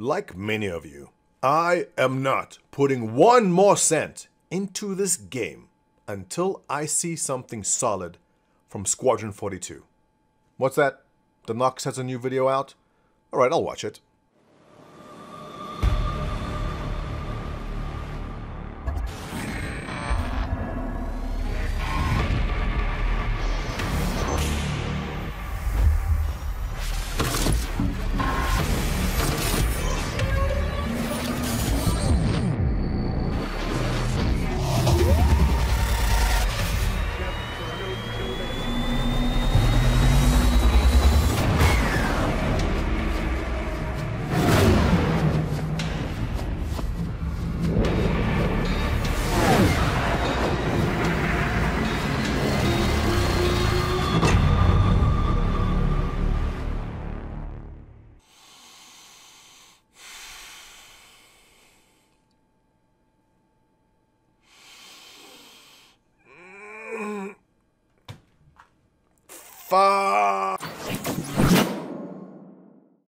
Like many of you, I am not putting one more cent into this game until I see something solid from Squadron 42. What's that? The Nox has a new video out? Alright, I'll watch it. Fuck.